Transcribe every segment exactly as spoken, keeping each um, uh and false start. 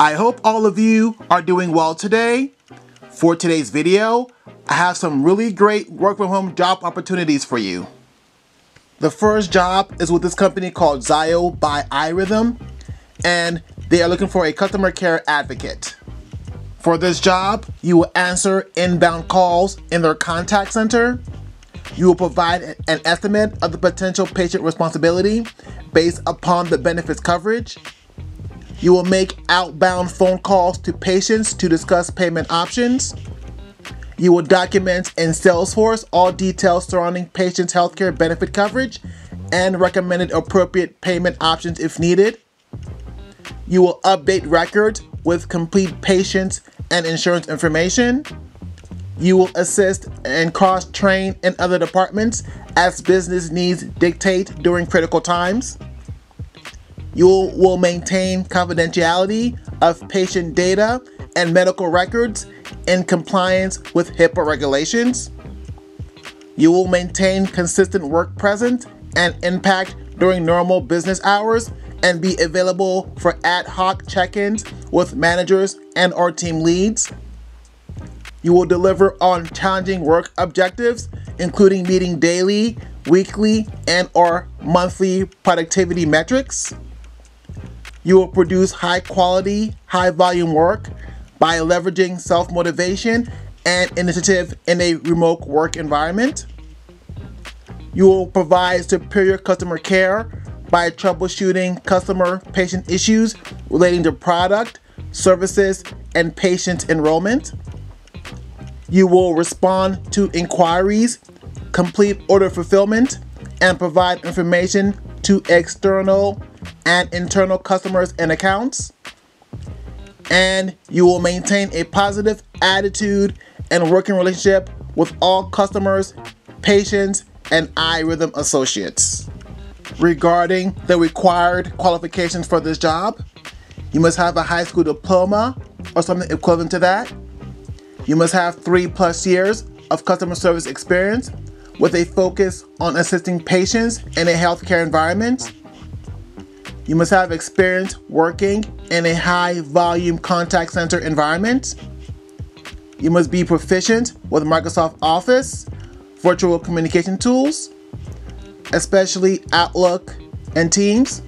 I hope all of you are doing well today. For today's video, I have some really great work from home job opportunities for you. The first job is with this company called Zio by iRhythm, and they are looking for a customer care advocate. For this job, you will answer inbound calls in their contact center. You will provide an estimate of the potential patient responsibility based upon the benefits coverage. You will make outbound phone calls to patients to discuss payment options. You will document in Salesforce all details surrounding patients' healthcare benefit coverage and recommended appropriate payment options if needed. You will update records with complete patients and insurance information. You will assist and cross-train in other departments as business needs dictate during critical times. You will maintain confidentiality of patient data and medical records in compliance with HIPAA regulations. You will maintain consistent work presence and impact during normal business hours and be available for ad hoc check-ins with managers and or team leads. You will deliver on challenging work objectives, including meeting daily, weekly, and or monthly productivity metrics. You will produce high quality, high volume work by leveraging self-motivation and initiative in a remote work environment. You will provide superior customer care by troubleshooting customer-patient issues relating to product, services, and patient enrollment. You will respond to inquiries, complete order fulfillment, and provide information to external and internal customers and accounts. And you will maintain a positive attitude and working relationship with all customers, patients, and iRhythm associates. Regarding the required qualifications for this job, you must have a high school diploma or something equivalent to that. You must have three plus years of customer service experience with a focus on assisting patients in a healthcare environment. You must have experience working in a high volume contact center environment. You must be proficient with Microsoft Office, virtual communication tools, especially Outlook and Teams.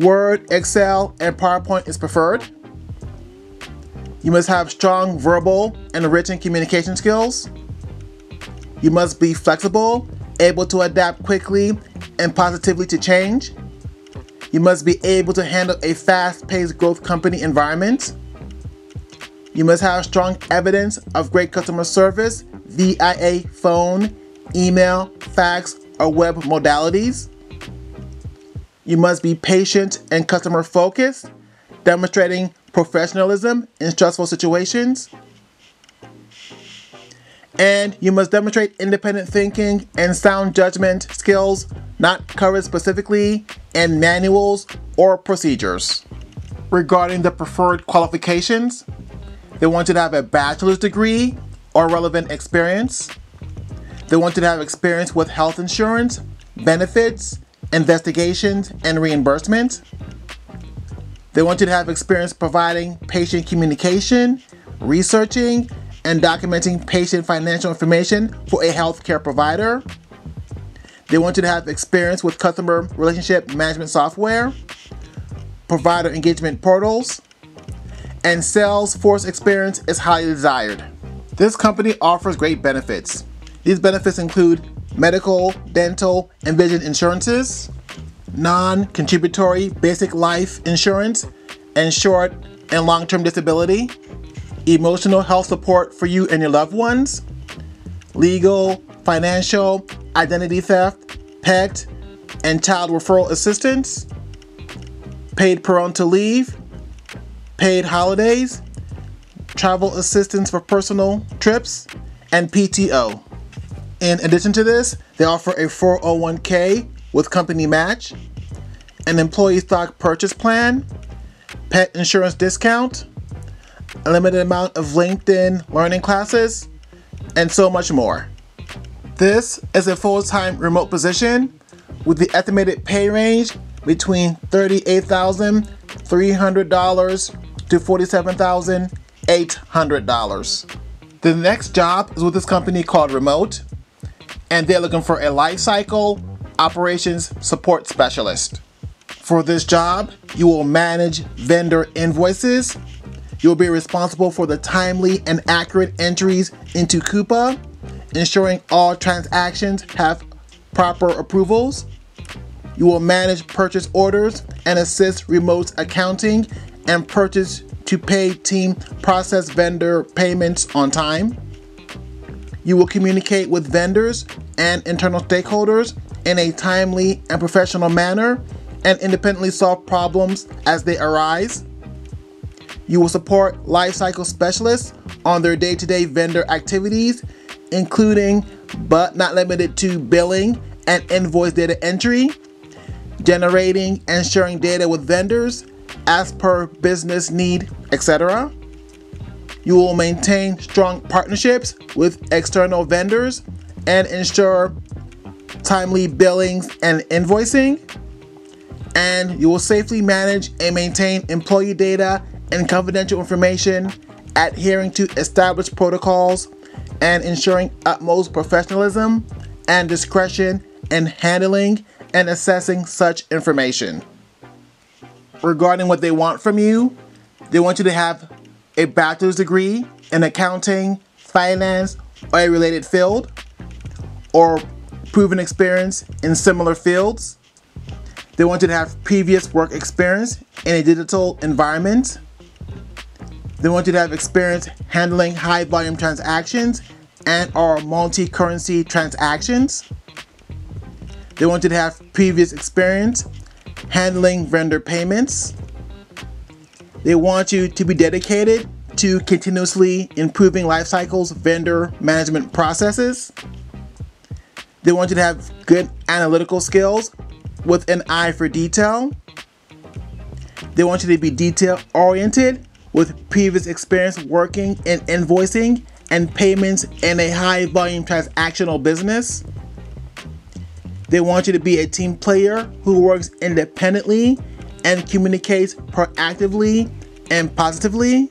Word, Excel, and PowerPoint is preferred. You must have strong verbal and written communication skills. You must be flexible, able to adapt quickly and positively to change. You must be able to handle a fast-paced growth company environment. You must have strong evidence of great customer service via phone, email, fax, or web modalities. You must be patient and customer focused, demonstrating professionalism in stressful situations. And you must demonstrate independent thinking and sound judgment skills not covered specifically in manuals or procedures. Regarding the preferred qualifications, they want you to have a bachelor's degree or relevant experience. They want you to have experience with health insurance, benefits, investigations, and reimbursement. They want you to have experience providing patient communication, researching, and documenting patient financial information for a healthcare provider. They want you to have experience with customer relationship management software, provider engagement portals, and Salesforce experience is highly desired. This company offers great benefits. These benefits include medical, dental, and vision insurances, non-contributory basic life insurance, and short and long-term disability, emotional health support for you and your loved ones, legal, financial, identity theft, pet, and child referral assistance, paid parental leave, paid holidays, travel assistance for personal trips, and P T O. In addition to this, they offer a four oh one K with company match, an employee stock purchase plan, pet insurance discount, a limited amount of LinkedIn learning classes, and so much more. This is a full-time remote position with the estimated pay range between thirty-eight thousand three hundred dollars to forty-seven thousand eight hundred dollars. The next job is with this company called Remote, and they're looking for a lifecycle operations support specialist. For this job, you will manage vendor invoices. You'll be responsible for the timely and accurate entries into Coupa, ensuring all transactions have proper approvals. You will manage purchase orders and assist Remote's accounting and purchase to pay team process vendor payments on time. You will communicate with vendors and internal stakeholders in a timely and professional manner and independently solve problems as they arise. You will support lifecycle specialists on their day-to-day vendor activities, including but not limited to billing and invoice data entry, generating and sharing data with vendors as per business need, et cetera. You will maintain strong partnerships with external vendors and ensure timely billings and invoicing. And you will safely manage and maintain employee data and confidential information, adhering to established protocols, and ensuring utmost professionalism and discretion in handling and assessing such information. Regarding what they want from you, they want you to have a bachelor's degree in accounting, finance, or a related field, or proven experience in similar fields. They want you to have previous work experience in a digital environment. They want you to have experience handling high volume transactions and or multi-currency transactions. They want you to have previous experience handling vendor payments. They want you to be dedicated to continuously improving Lifecycle's vendor management processes. They want you to have good analytical skills with an eye for detail. They want you to be detail oriented with previous experience working in invoicing and payments in a high volume transactional business. They want you to be a team player who works independently and communicates proactively and positively.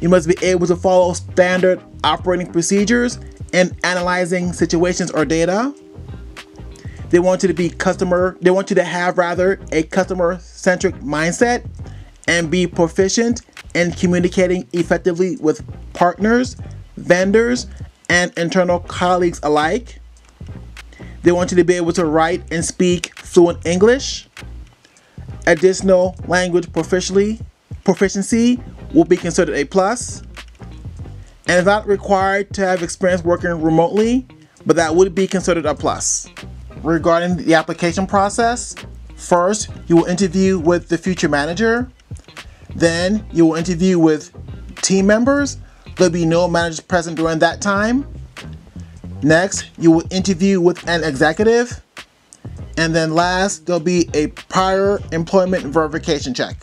You must be able to follow standard operating procedures in analyzing situations or data. They want you to be customer, they want you to have rather a customer-centric mindset and be proficient in communicating effectively with partners, vendors, and internal colleagues alike. They want you to be able to write and speak fluent English. Additional language proficiency, proficiency will be considered a plus. And is not required to have experience working remotely, but that would be considered a plus. Regarding the application process, first, you will interview with the future manager. Then you will interview with team members. There'll be no managers present during that time. Next, you will interview with an executive. And then last, there'll be a prior employment verification check.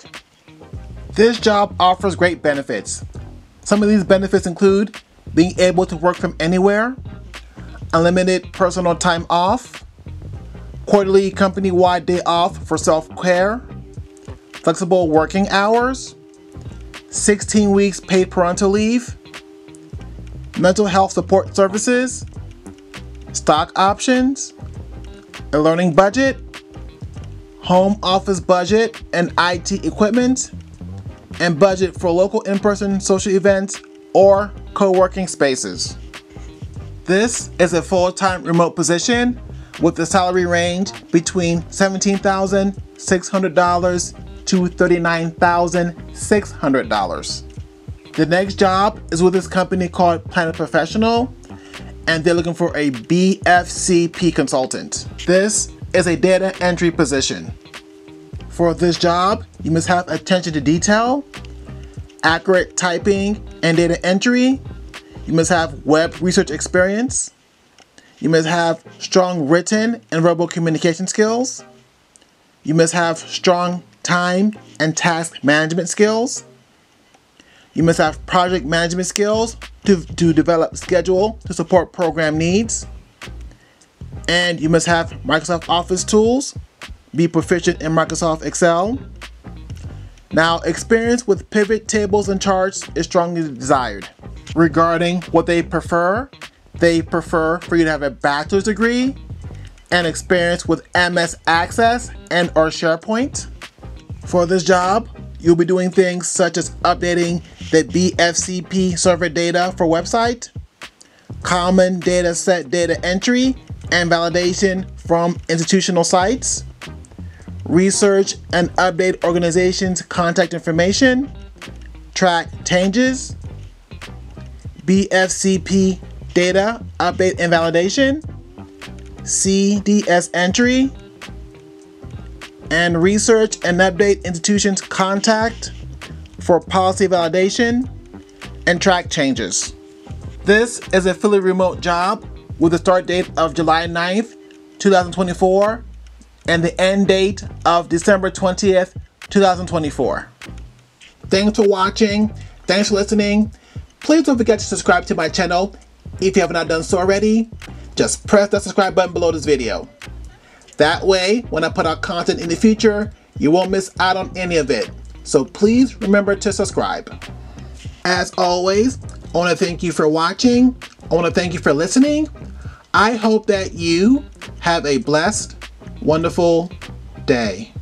This job offers great benefits. Some of these benefits include being able to work from anywhere, unlimited personal time off, quarterly company-wide day off for self-care, flexible working hours, sixteen weeks paid parental leave, mental health support services, stock options, a learning budget, home office budget and I T equipment, and budget for local in-person social events or co-working spaces. This is a full-time remote position with a salary range between seventeen thousand six hundred dollars to thirty-nine thousand six hundred dollars. The next job is with this company called Planet Professional, and they're looking for a B F C P consultant. This is a data entry position. For this job, you must have attention to detail, accurate typing and data entry. You must have web research experience. You must have strong written and verbal communication skills. You must have strong time and task management skills. You must have project management skills to, to develop schedule to support program needs. And you must have Microsoft Office tools, be proficient in Microsoft Excel. Now, experience with pivot tables and charts is strongly desired. Regarding what they prefer, they prefer for you to have a bachelor's degree and experience with M S Access and or SharePoint. For this job, you'll be doing things such as updating the B F C P server data for website, common data set data entry and validation from institutional sites, research and update organizations' contact information, track changes, B F C P data update and validation, C D S entry, and research and update institutions' contact for policy validation and track changes. This is a fully remote job with a start date of July ninth, two thousand twenty-four, and the end date of December twentieth, two thousand twenty-four. Thanks for watching. Thanks for listening. Please don't forget to subscribe to my channel if you have not done so already. Just press that subscribe button below this video. That way, when I put out content in the future, you won't miss out on any of it. So please remember to subscribe. As always, I want to thank you for watching. I want to thank you for listening. I hope that you have a blessed, wonderful day.